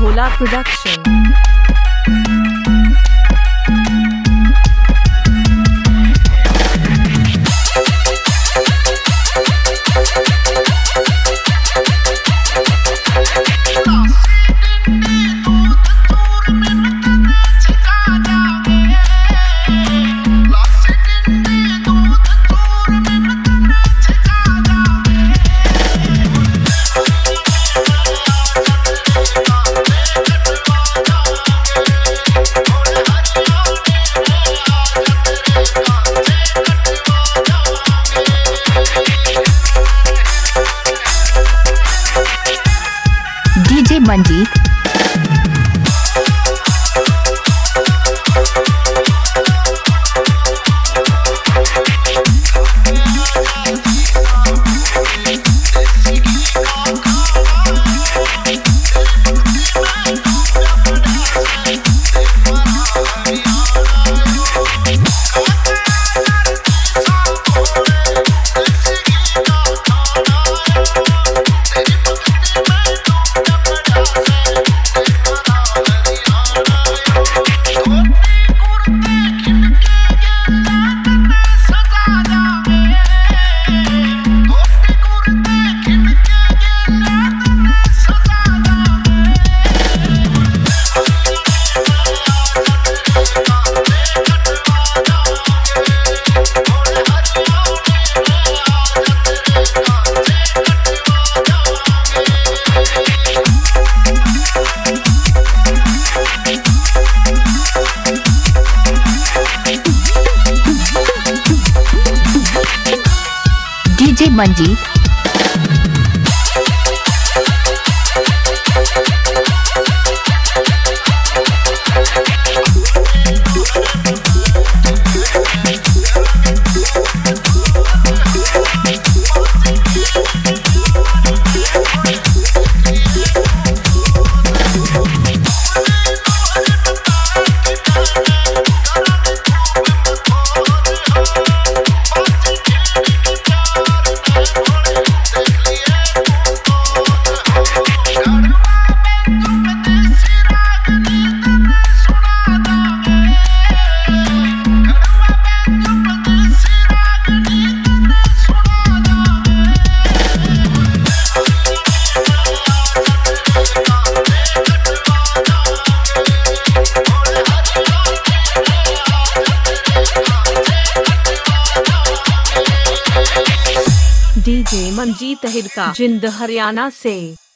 भोला production. DJ Manjeet DJ Manjeet DJ Manjeet Ahir का जिंद हरियाणा से।